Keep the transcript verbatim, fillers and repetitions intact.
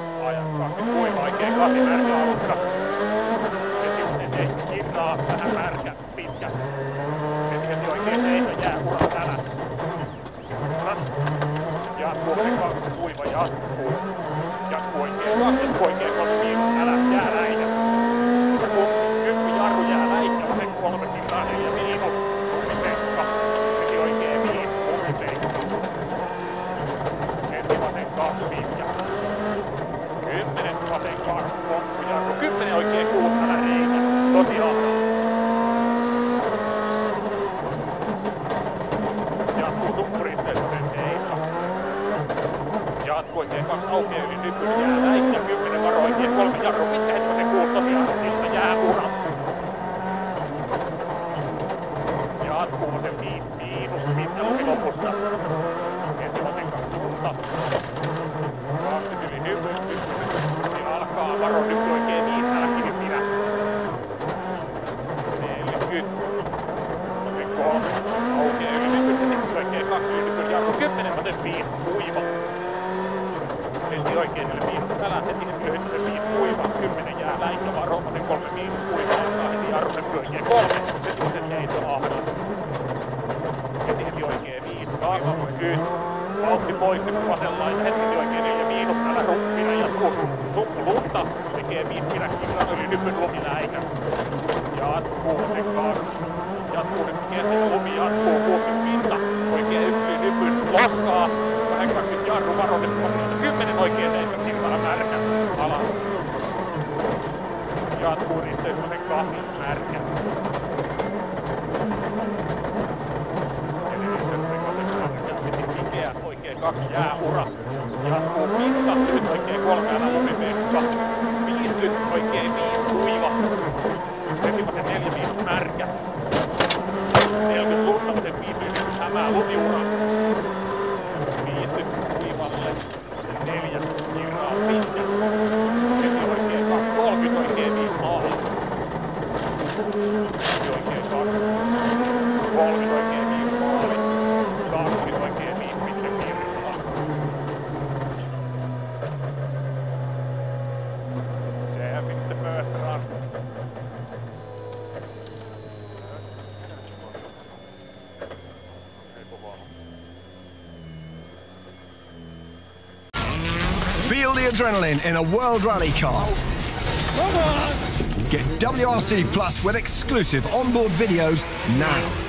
I am fucking voi vaikea kahden märkä alussa. Ja sitten se kirtaa vähän märkä, pitkä. Sitten se oikein teitä jää uran tänään. Ja tuolle kaksi kuiva jatkuu. Jatkuu oikein kakset oikein kotiin. Älä jää läitä. Kun kymppi jarru jää läitä, se kolme kirtaa neljä viikon. Kummipeikka. Se oikein viikon kummipeikka. Ensi vasen kaksi pitkä. Kymmenen vasen kaksi komppujarru. Kymmenen oikein kuutta älä reikä. Tosiaan. Oikein kaksi aukeaa yli nyppys jää näistä, kymmenen varo oikein kolme jarru, mitkä hetkosen kuut tosiaan, siltä jää ura. Jatkuu se miinus, mitkä oli lopussa. Ensimmäisen kaksikutta. Kaksit yli nyppys, ja alkaa varo nyppy oikein niin, äläkin nyt minä. neljäkymmentä. Se kolme aukeaa yli nyppys, nyppys oikein kaksi yli nyppys jarru, kymmenen vasen viin, kuiva. Oikein yli viimus älä hetiksi lyhytisen viin kuiva, kymmenen jää läikö vaan rohmasen kolme viimus kuiva, ottaa heti jarrusen pyöriä kolme, hetisen jäissä ahdas. Heti heti oikein viin, kaava yhden, vauhti poisti vasenlaita, hetisi oikein neljä viinus, älä ruppina jatkuu, tukku lunta, tekee viin kiräkkiä yli nypyn lumi läikä. Jatkuu se kaas, jatkuu nyt kesken lumi, jatkuu kuusin pinta, oikein yksi nypyn loskaa. Kaksit jarru varoiset kohdalta, kymmenen oikein leikka, siltana märkä, ala. Jatkuu risteyksisen kahden märkä. Eli risteyksisen kahden märkä, piti pikeä, oikein kaksi jää ura. Jatkuu pinta, nyt oikein kolme älä lumipeikka. Viisty, oikein viis kuiva. Esimaisen neljä viis märkä. Nelkyt luntamisen viis yhdistys hämää lumiura. Feel the adrenaline in a world rally car. Come on. Get W R C Plus with exclusive onboard videos now.